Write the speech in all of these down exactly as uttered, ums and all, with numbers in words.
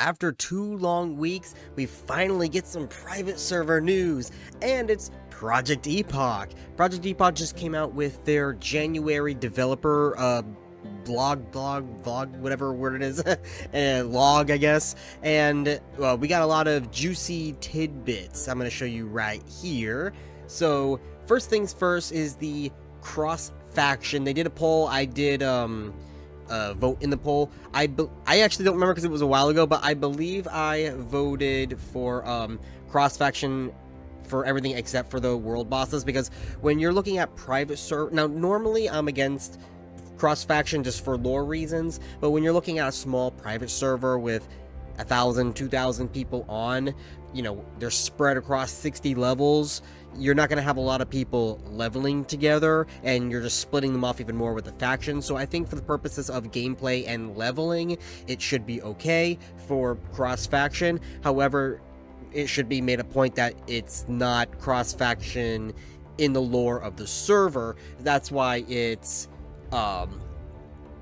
After two long weeks, we finally get some private server news, and it's Project Epoch. Project Epoch just came out with their January developer uh, blog, blog, vlog, whatever word it is, uh, log, I guess. And well, we got a lot of juicy tidbits I'm going to show you right here. So first things first is the cross-faction. They did a poll. I did um, uh, vote in the poll. I, I actually don't remember because it was a while ago, but I believe I voted for um, cross-faction for everything except for the world bosses, because when you're looking at private server, now normally I'm against cross faction just for lore reasons, but when you're looking at a small private server with a thousand two thousand people on, you know, they're spread across sixty levels, you're not going to have a lot of people leveling together, and you're just splitting them off even more with the faction. So I think for the purposes of gameplay and leveling, it should be okay for cross faction. However, it should be made a point that it's not cross-faction in the lore of the server. That's why it's, um,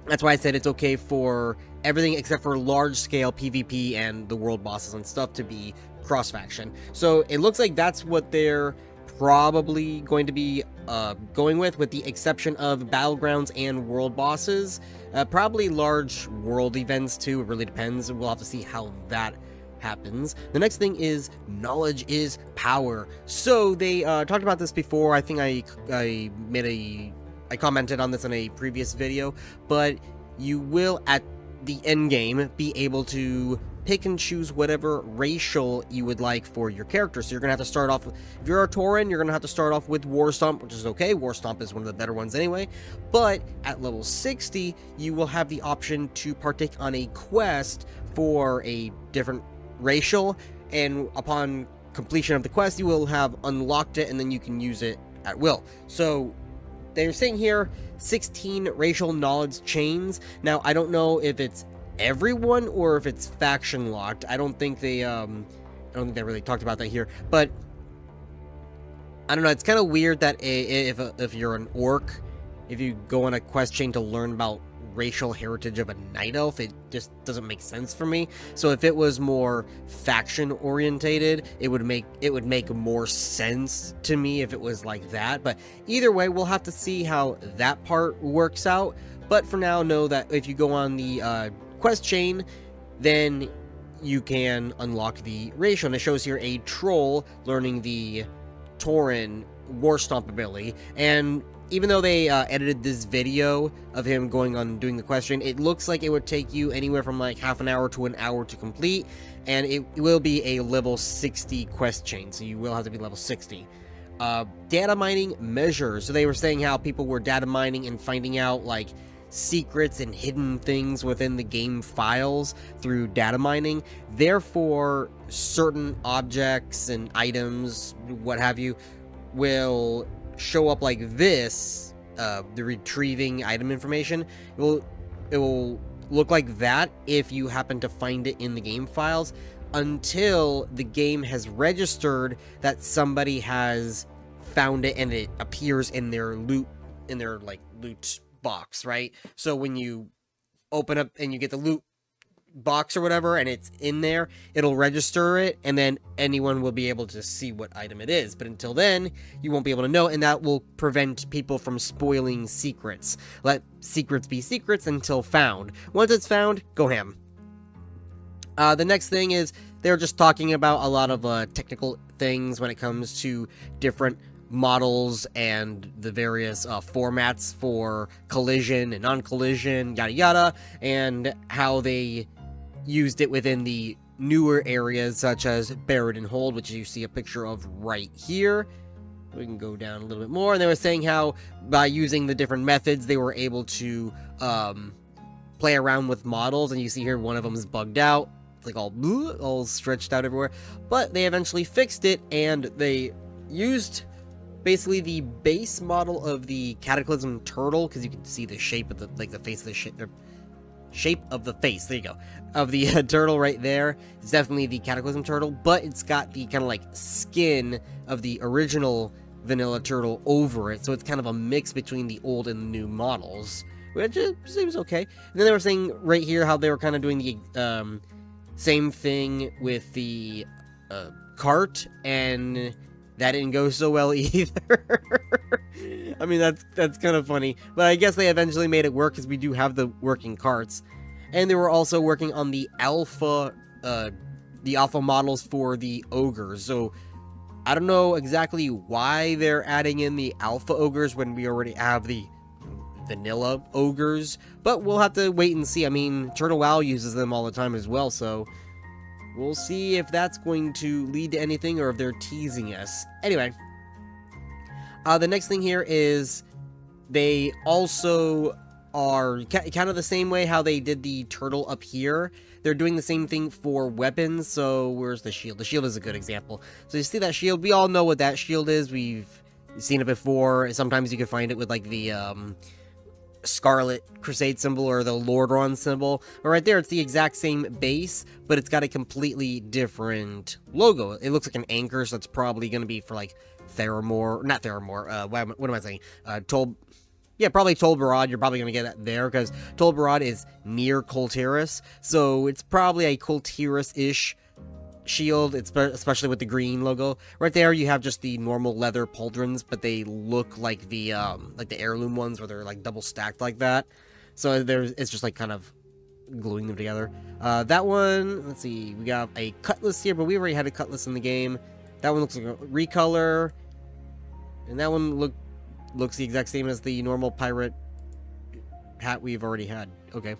that's why I said it's okay for everything except for large-scale PvP and the world bosses and stuff to be cross-faction. So it looks like that's what they're probably going to be uh, going with, with the exception of battlegrounds and world bosses. Uh, probably large world events too. It really depends. We'll have to see how that happens. The next thing is knowledge is power. So they uh, talked about this before. I think I I made a I commented on this in a previous video, but you will at the end game be able to pick and choose whatever racial you would like for your character. So you're gonna have to start off with, if you're a Tauren, you're gonna have to start off with War Stomp, which is okay. War Stomp is one of the better ones anyway. But at level sixty, you will have the option to partake on a quest for a different racial, and upon completion of the quest you will have unlocked it, and then you can use it at will. So they're saying here sixteen racial knowledge chains. Now I don't know if it's everyone or if it's faction locked. I don't think they um I don't think they really talked about that here, but I don't know, it's kind of weird that a, if, a, if you're an orc, if you go on a quest chain to learn about racial heritage of a night elf, it just doesn't make sense for me. So if it was more faction orientated, it would make it would make more sense to me if it was like that. But either way, we'll have to see how that part works out. But for now, know that if you go on the uh, quest chain, then you can unlock the racial. And it shows here a troll learning the Tauren War Stomp ability. And even though they uh, edited this video of him going on doing the question, it looks like it would take you anywhere from like half an hour to an hour to complete, and it will be a level sixty quest chain, so you will have to be level sixty. Uh, data mining measures. So they were saying how people were data mining and finding out like secrets and hidden things within the game files through data mining. Therefore, certain objects and items, what have you, will show up like this. Uh, the retrieving item information, it will it will look like that if you happen to find it in the game files, until the game has registered that somebody has found it and it appears in their loot, in their like loot box, right? So when you open up and you get the loot box or whatever and it's in there, it'll register it, and then anyone will be able to see what item it is. But until then, you won't be able to know, and that will prevent people from spoiling secrets. Let secrets be secrets until found. Once it's found, go ham. Uh, the next thing is they're just talking about a lot of uh, technical things when it comes to different models and the various uh, formats for collision and non-collision, yada yada, and how they used it within the newer areas such as Baradin Hold, which you see a picture of right here. We can go down a little bit more, and they were saying how by using the different methods they were able to um, play around with models, and you see here one of them is bugged out. It's like all blue, all stretched out everywhere, but they eventually fixed it, and they used basically the base model of the Cataclysm Turtle, because you can see the shape of the, like the face of the sh shape of the face, there you go, of the uh, turtle right there. It's definitely the Cataclysm Turtle, but it's got the kind of like skin of the original vanilla turtle over it, so it's kind of a mix between the old and the new models, which seems okay. And then they were saying right here how they were kind of doing the um, Same thing with the uh, cart, and that didn't go so well either. I mean, that's that's kind of funny. But I guess they eventually made it work because we do have the working carts. And they were also working on the alpha, uh, the alpha models for the ogres. So I don't know exactly why they're adding in the alpha ogres when we already have the vanilla ogres. But we'll have to wait and see. I mean, Turtle WoW uses them all the time as well, so we'll see if that's going to lead to anything or if they're teasing us. Anyway, uh, the next thing here is they also are kind of the same way how they did the turtle up here. They're doing the same thing for weapons. So where's the shield? The shield is a good example. So you see that shield? We all know what that shield is. We've seen it before. Sometimes you can find it with like the um, Scarlet Crusade symbol or the Lordaeron symbol. But right there, it's the exact same base, but it's got a completely different logo. It looks like an anchor, so it's probably going to be for like Theramore. Not Theramore. Uh, what, am, what am I saying? Uh, Tol... Yeah, probably Tol Barad. You're probably going to get that there, because Tol Barad is near Kul Tiras, so it's probably a Kul Tiras-ish shield, it's especially with the green logo. Right there, you have just the normal leather pauldrons, but they look like the um, like the heirloom ones, where they're like double-stacked like that. So there's, it's just like kind of gluing them together. Uh, that one, let's see, we got a cutlass here, but we already had a cutlass in the game. That one looks like a recolor, and that one looked... looks the exact same as the normal pirate hat we've already had. Okay.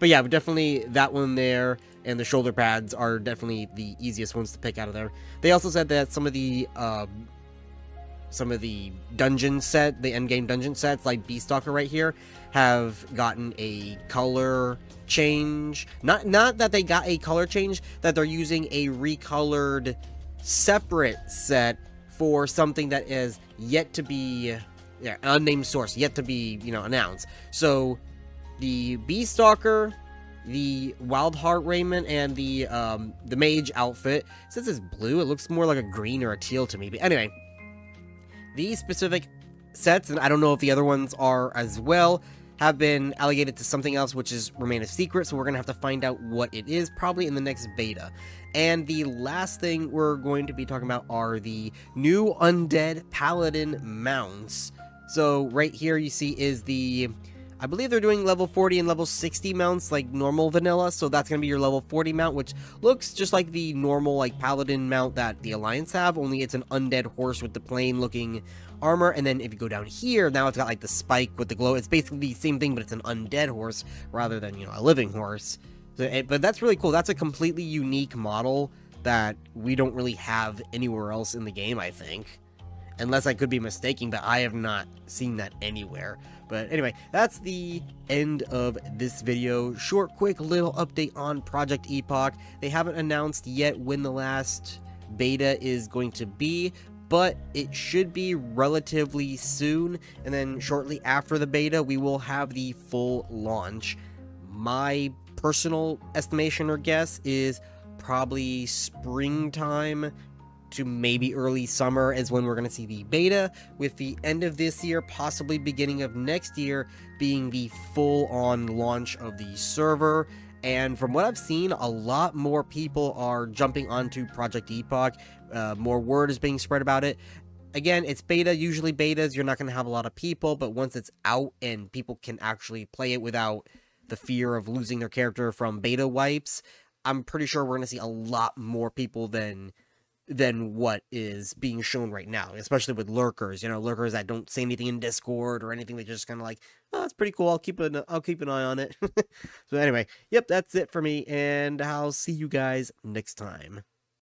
But yeah, but definitely that one there and the shoulder pads are definitely the easiest ones to pick out of there. They also said that some of the uh, some of the dungeon set, the endgame dungeon sets, like Beast Stalker right here, have gotten a color change. Not, not that they got a color change, that they're using a recolored separate set for something that is yet to be... yeah, unnamed source, yet to be, you know, announced. So, the Beast Stalker, the Wildheart Raiment, and the um, the Mage outfit. Since it's blue, it looks more like a green or a teal to me. But anyway, these specific sets, and I don't know if the other ones are as well, have been allocated to something else, which is remain a secret. So we're going to have to find out what it is, probably in the next beta. And the last thing we're going to be talking about are the new Undead Paladin mounts. So right here you see is the, I believe they're doing level forty and level sixty mounts like normal vanilla. So that's going to be your level forty mount, which looks just like the normal like paladin mount that the Alliance have. Only it's an undead horse with the plain looking armor. And then if you go down here, now it's got like the spike with the glow. It's basically the same thing, but it's an undead horse rather than, you know, a living horse. So it, but that's really cool. That's a completely unique model that we don't really have anywhere else in the game, I think. Unless I could be mistaken, but I have not seen that anywhere. But anyway, that's the end of this video. Short, quick little update on Project Epoch. They haven't announced yet when the last beta is going to be, but it should be relatively soon. And then shortly after the beta, we will have the full launch. My personal estimation or guess is probably springtime to maybe early summer is when we're going to see the beta, with the end of this year, possibly beginning of next year, being the full-on launch of the server. And from what I've seen, a lot more people are jumping onto Project Epoch. Uh, more word is being spread about it. Again, it's beta. Usually betas, you're not going to have a lot of people, but once it's out and people can actually play it without the fear of losing their character from beta wipes, I'm pretty sure we're going to see a lot more people than... than what is being shown right now, especially with lurkers, you know, lurkers that don't say anything in Discord or anything. They just kind of like, oh, that's pretty cool. I'll keep an, I'll keep an eye on it. So anyway, yep, that's it for me, and I'll see you guys next time.